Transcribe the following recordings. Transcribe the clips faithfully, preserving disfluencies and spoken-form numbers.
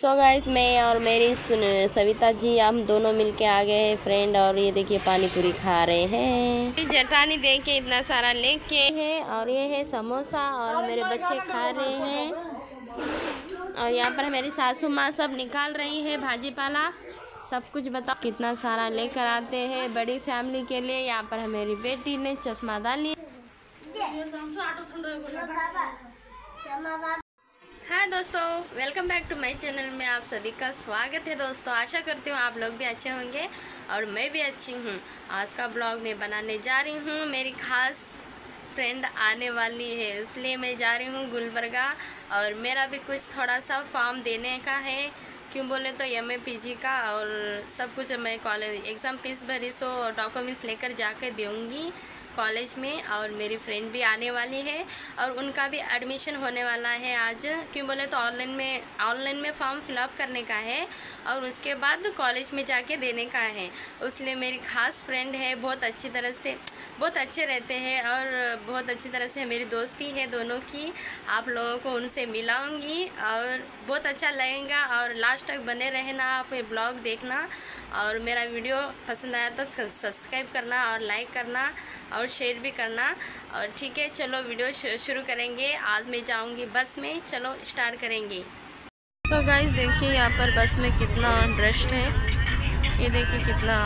सो so guys, मैं और मेरी सविता जी हम दोनों मिलके आ गए हैं फ्रेंड। और ये देखिए पानी पूरी खा रहे हैं, जटानी दे के इतना सारा लेके हैं। और ये है समोसा और मेरे बच्चे खा रहे हैं। और यहाँ पर मेरी सासू माँ सब निकाल रही है भाजी पाला सब कुछ। बताओ कितना सारा लेकर आते हैं बड़ी फैमिली के लिए। यहाँ पर मेरी बेटी ने चश्मा डाली। हाय दोस्तों, welcome back to my channel में आप सभी का स्वागत है। दोस्तों आशा करती हूँ आप लोग भी अच्छे होंगे और मैं भी अच्छी हूँ। आज का ब्लॉग मैं बनाने जा रही हूँ, मेरी खास फ्रेंड आने वाली है इसलिए मैं जा रही हूँ गुलबर्गा। और मेरा भी कुछ थोड़ा सा फॉर्म देने का है, क्यों बोले तो एम ए पी जी का और सब कुछ। मैं कॉलेज एग्ज़ाम फीस भरी सो डॉक्यूमेंट्स लेकर जाके दूँगी कॉलेज में। और मेरी फ्रेंड भी आने वाली है और उनका भी एडमिशन होने वाला है आज, क्यों बोले तो ऑनलाइन में ऑनलाइन में फॉर्म फिलअप करने का है और उसके बाद कॉलेज में जाके देने का है। इसलिए मेरी खास फ्रेंड है, बहुत अच्छी तरह से बहुत अच्छे रहते हैं और बहुत अच्छी तरह से मेरी दोस्ती है दोनों की। आप लोगों को उनसे मिलाऊँगी और बहुत अच्छा लगेगा। और लास्ट तक बने रहना, आप ये ब्लॉग देखना। और मेरा वीडियो पसंद आया तो सब्सक्राइब करना और लाइक करना और शेयर भी करना। और ठीक है, चलो वीडियो शुरू करेंगे। आज मैं जाऊंगी बस में, चलो स्टार्ट करेंगे। सो गाइस देखिए यहाँ पर बस में कितना रश है, ये देखिए कितना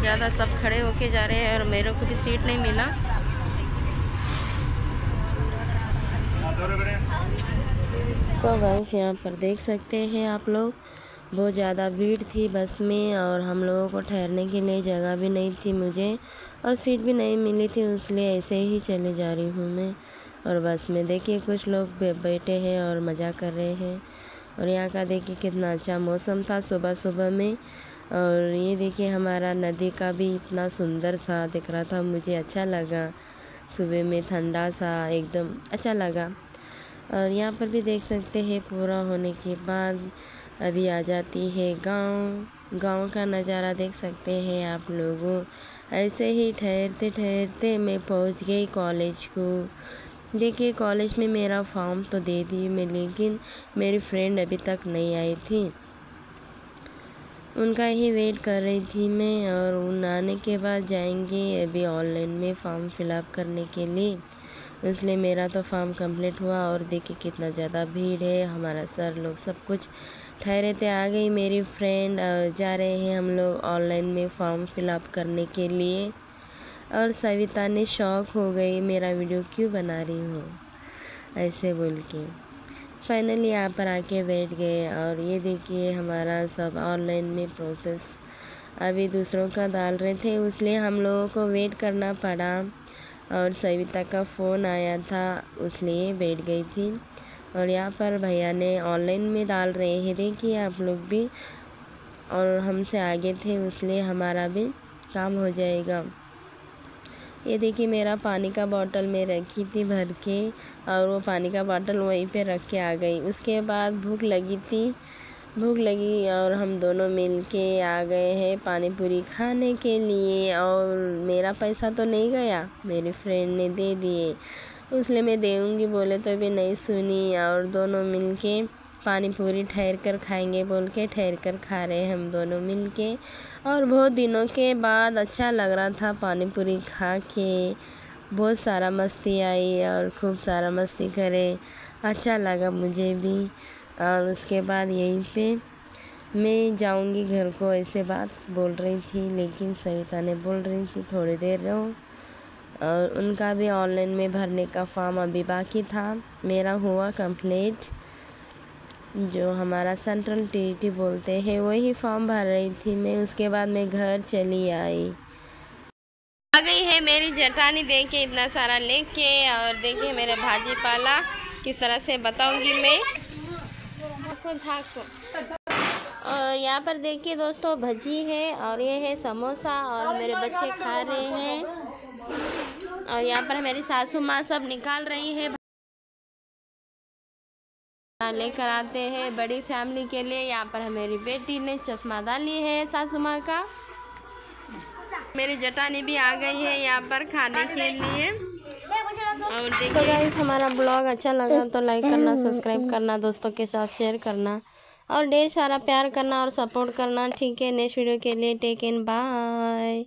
ज़्यादा सब खड़े होके जा रहे हैं और मेरे को भी सीट नहीं मिला। सो गाइस यहाँ पर देख सकते हैं आप लोग, बहुत ज़्यादा भीड़ थी बस में और हम लोगों को ठहरने के लिए जगह भी नहीं थी मुझे और सीट भी नहीं मिली थी, इसलिए ऐसे ही चले जा रही हूँ मैं। और बस में देखिए कुछ लोग बैठे हैं और मज़ा कर रहे हैं। और यहाँ का देखिए कितना अच्छा मौसम था सुबह सुबह में। और ये देखिए हमारा नदी का भी इतना सुंदर सा दिख रहा था, मुझे अच्छा लगा। सुबह में ठंडा सा एकदम अच्छा लगा। और यहाँ पर भी देख सकते हैं पूरा होने के बाद अभी आ जाती है गांव। गांव का नज़ारा देख सकते हैं आप लोगों। ऐसे ही ठहरते ठहरते मैं पहुंच गई कॉलेज को। देखिए कॉलेज में मेरा फॉर्म तो दे दी मैं, लेकिन मेरी फ्रेंड अभी तक नहीं आई थी, उनका ही वेट कर रही थी मैं। और उन आने के बाद जाएंगे अभी ऑनलाइन में फॉर्म फिलअप करने के लिए। इसलिए मेरा तो फॉर्म कंप्लीट हुआ। और देखिए कितना ज़्यादा भीड़ है, हमारा सर लोग सब कुछ ठहरे थे। आ गई मेरी फ्रेंड और जा रहे हैं हम लोग ऑनलाइन में फॉर्म फिलअप करने के लिए। और सविता ने शौक हो गई मेरा वीडियो क्यों बना रही हो ऐसे बोल के। फाइनली यहाँ पर आके बैठ गए। और ये देखिए हमारा सब ऑनलाइन में प्रोसेस अभी दूसरों का डाल रहे थे, इसलिए हम लोगों को वेट करना पड़ा। और सविता का फ़ोन आया था इसलिए बैठ गई थी। और यहाँ पर भैया ने ऑनलाइन में डाल रहे हैं, देखिए आप लोग भी। और हमसे आगे थे इसलिए हमारा भी काम हो जाएगा। ये देखिए मेरा पानी का बॉटल मैं रखी थी भर के और वो पानी का बॉटल वहीं पे रख के आ गई। उसके बाद भूख लगी थी, भूख लगी और हम दोनों मिलके आ गए हैं पानी पूरी खाने के लिए। और मेरा पैसा तो नहीं गया, मेरी फ्रेंड ने दे दिए, इसलिए मैं देऊँगी बोले तो भी नहीं सुनी। और दोनों मिलके पानी पूरी ठहर कर खाएँगे बोल के ठहर कर खा रहे हैं हम दोनों मिलके। और बहुत दिनों के बाद अच्छा लग रहा था पानी पूरी खा के, बहुत सारा मस्ती आई और खूब सारा मस्ती करे, अच्छा लगा मुझे भी। और उसके बाद यहीं पे मैं जाऊंगी घर को ऐसे बात बोल रही थी, लेकिन सविता ने बोल रही थी थोड़ी देर रहो। और उनका भी ऑनलाइन में भरने का फॉर्म अभी बाकी था, मेरा हुआ कंप्लीट। जो हमारा सेंट्रल टीटी बोलते हैं वही फॉर्म भर रही थी मैं। उसके बाद मैं घर चली आई। आ गई है मेरी जेठानी देके इतना सारा लेके। और देखिए मेरा भाजी पाला किस तरह से बताऊँगी मैं। और यहाँ पर देखिए दोस्तों भजी है और ये है समोसा और मेरे बच्चे खा रहे हैं। और यहाँ पर मेरी सासू माँ सब निकाल रही है लेकर आते हैं बड़ी फैमिली के लिए। यहाँ पर मेरी बेटी ने चश्मा डाली है सासू माँ का। मेरी जेठानी भी आ गई है यहाँ पर खाने के लिए। और देखिए गाइस हमारा ब्लॉग अच्छा लगा तो लाइक करना, सब्सक्राइब करना, दोस्तों के साथ शेयर करना। और ढेर सारा प्यार करना और सपोर्ट करना। ठीक है, नेक्स्ट वीडियो के लिए टेक एंड बाय।